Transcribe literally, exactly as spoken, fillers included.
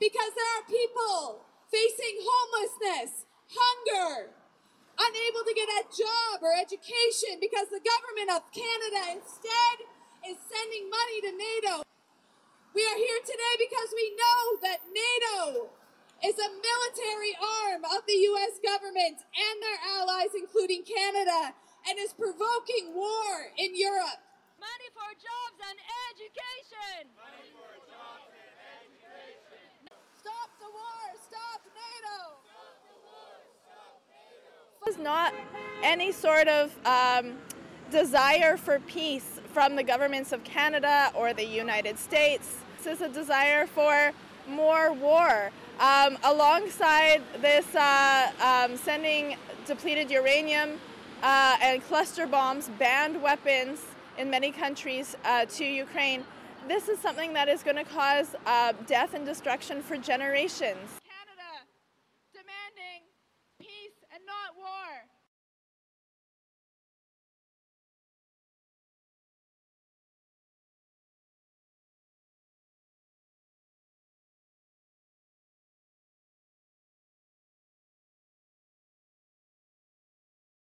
because there are people facing homelessness, hunger, unable to get a job or education because the government of Canada instead is sending money to NATO. We are here today because we know that NATO is a military arm of the U S government and their allies, including Canada, and is provoking war in Europe. Money for jobs and education! Money for jobs and education! Stop the war! Stop NATO! Stop the war! Stop NATO! There's not any sort of um, desire for peace from the governments of Canada or the United States. This is a desire for more war. Um, alongside this uh, um, sending depleted uranium uh, and cluster bombs, banned weapons, in many countries uh, to Ukraine. This is something that is going to cause uh, death and destruction for generations.